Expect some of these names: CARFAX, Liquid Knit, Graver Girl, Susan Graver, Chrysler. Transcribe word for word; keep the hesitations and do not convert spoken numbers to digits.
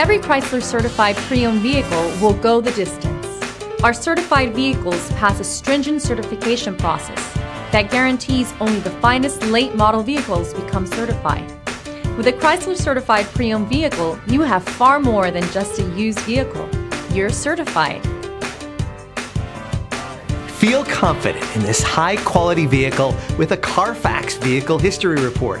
Every Chrysler certified pre-owned vehicle will go the distance. Our certified vehicles pass a stringent certification process that guarantees only the finest late model vehicles become certified. With a Chrysler certified pre-owned vehicle, you have far more than just a used vehicle. You're certified. Feel confident in this high-quality vehicle with a CARFAX Vehicle History Report.